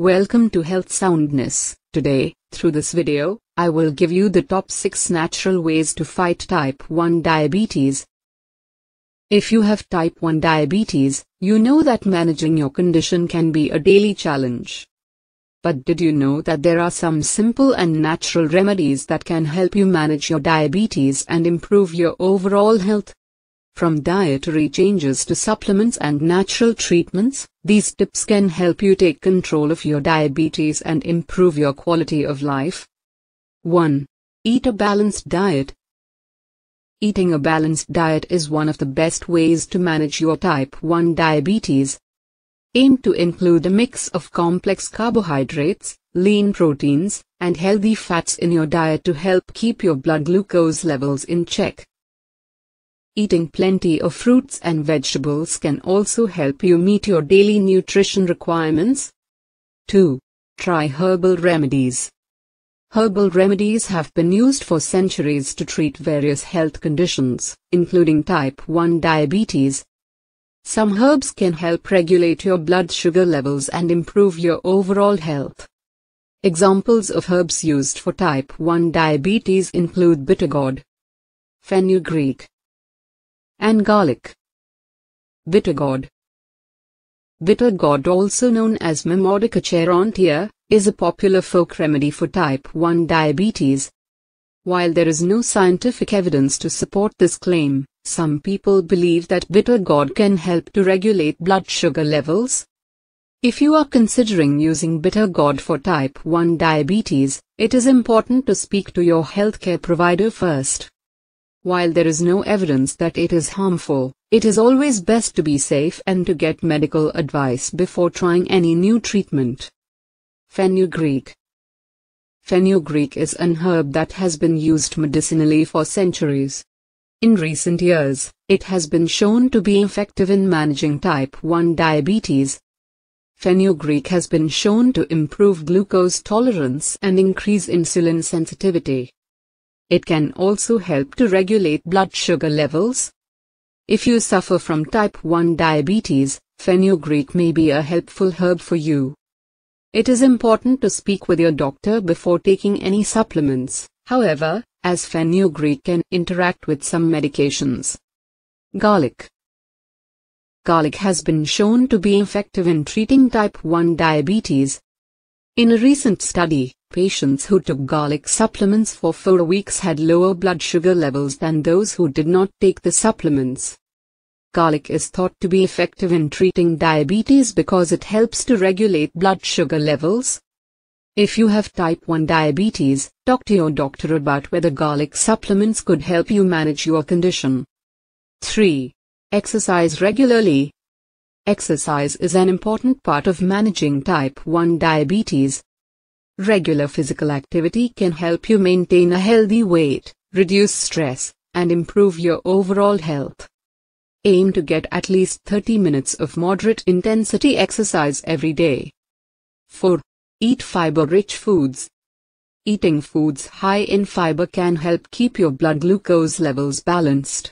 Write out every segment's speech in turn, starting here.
Welcome to Health Soundness. Today, through this video, I will give you the top 6 natural ways to fight type 1 diabetes. If you have type 1 diabetes, you know that managing your condition can be a daily challenge. But did you know that there are some simple and natural remedies that can help you manage your diabetes and improve your overall health? From dietary changes to supplements and natural treatments, these tips can help you take control of your diabetes and improve your quality of life. 1. Eat a balanced diet. Eating a balanced diet is one of the best ways to manage your type 1 diabetes. Aim to include a mix of complex carbohydrates, lean proteins, and healthy fats in your diet to help keep your blood glucose levels in check. Eating plenty of fruits and vegetables can also help you meet your daily nutrition requirements. 2. Try herbal remedies. Herbal remedies have been used for centuries to treat various health conditions, including type 1 diabetes. Some herbs can help regulate your blood sugar levels and improve your overall health. Examples of herbs used for type 1 diabetes include bitter gourd, fenugreek, and garlic. Bitter gourd. Bitter gourd, also known as Momordica charantia, is a popular folk remedy for type 1 diabetes. While there is no scientific evidence to support this claim, some people believe that bitter gourd can help to regulate blood sugar levels. If you are considering using bitter gourd for type 1 diabetes, it is important to speak to your healthcare provider first. While there is no evidence that it is harmful, it is always best to be safe and to get medical advice before trying any new treatment. Fenugreek. Fenugreek is an herb that has been used medicinally for centuries. In recent years, it has been shown to be effective in managing type 1 diabetes. Fenugreek has been shown to improve glucose tolerance and increase insulin sensitivity. It can also help to regulate blood sugar levels. If you suffer from type 1 diabetes, fenugreek may be a helpful herb for you. It is important to speak with your doctor before taking any supplements, however, as fenugreek can interact with some medications. Garlic. Garlic has been shown to be effective in treating type 1 diabetes. In a recent study, patients who took garlic supplements for 4 weeks had lower blood sugar levels than those who did not take the supplements. Garlic is thought to be effective in treating diabetes because it helps to regulate blood sugar levels. If you have type 1 diabetes, talk to your doctor about whether garlic supplements could help you manage your condition. 3. Exercise regularly. Exercise is an important part of managing type 1 diabetes. Regular physical activity can help you maintain a healthy weight, reduce stress, and improve your overall health. Aim to get at least 30 minutes of moderate intensity exercise every day. 4. Eat fiber-rich foods. Eating foods high in fiber can help keep your blood glucose levels balanced.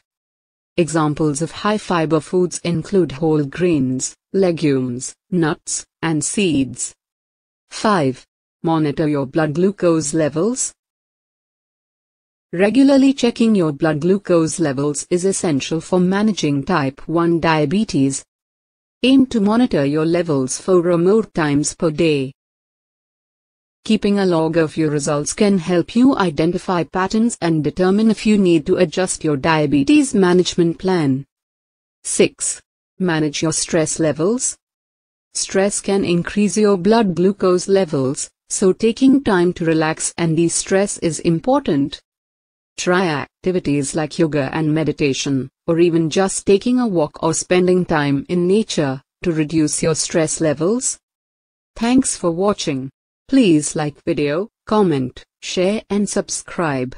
Examples of high-fiber foods include whole grains, legumes, nuts, and seeds. 5. Monitor your blood glucose levels. Regularly checking your blood glucose levels is essential for managing type 1 diabetes. Aim to monitor your levels 4 or more times per day. Keeping a log of your results can help you identify patterns and determine if you need to adjust your diabetes management plan. 6. Manage your stress levels. Stress can increase your blood glucose levels, so taking time to relax and de-stress is important. Try activities like yoga and meditation, or even just taking a walk or spending time in nature, to reduce your stress levels. Thanks for watching. Please like video, comment, share and subscribe.